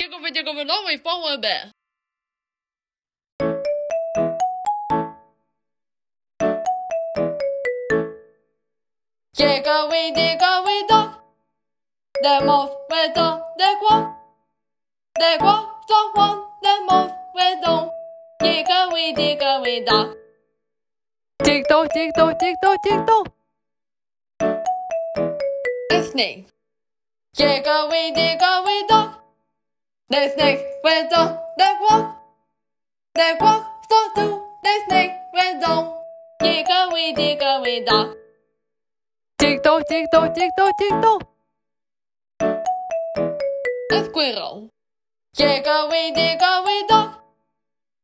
Hickory dickory dock, we forward a bit. Hickory dickory dock, they move with the clock. They walk the one, they move with the Hickory dickory dock. Tick tock, tick tock, tick tock, tick tock. Listening. Hickory dickory dock. They snake with the walk. They walk so too. They snake with the Hickory dickory dock. Tick tock, tick tock, tick tock, tick tock. The squirrel. Hickory dickory dock.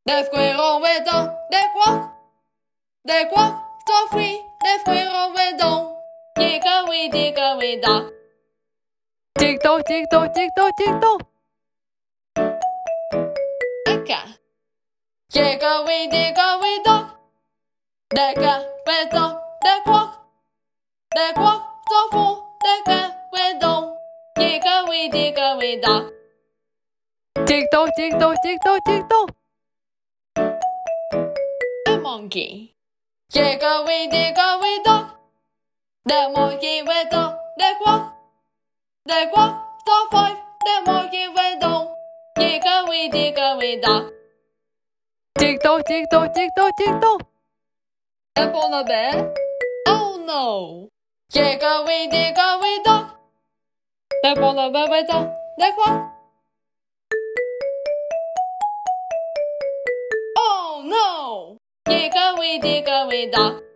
The squirrel with the walk. They walk so free. The squirrel with the Hickory dickory dock. Tick tock, tick tock, tick tock, tick tock. Eka. Hickory dickory dock. They got with the walk. They walk so full, they got with the Hickory dickory dock. Tick tock, tick tock, tick tock, tick tock. A monkey. Hickory dickory dock. The monkey with the walk. They walk so five. The monkey with the Hickory dickory dock. Tick tock, tick tock, tick tock, tick tock. Up on the bed. Oh no. Hickory dickory dock. Up on the bed with the walk. Oh no! Hickory dickory dock.